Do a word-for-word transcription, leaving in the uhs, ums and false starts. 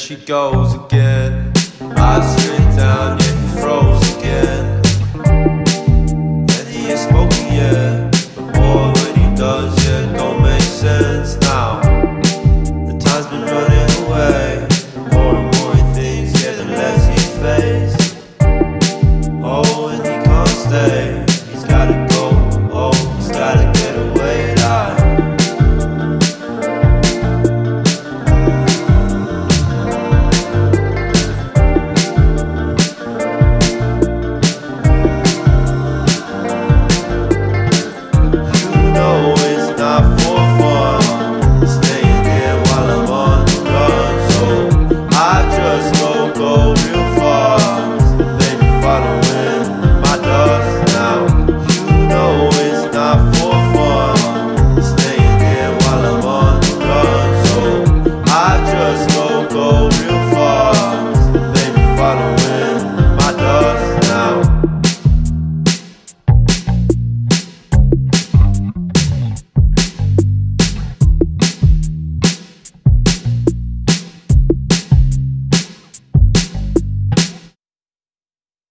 she goes again. I sit down, yet he froze again. And he has spoken yet, but all that he does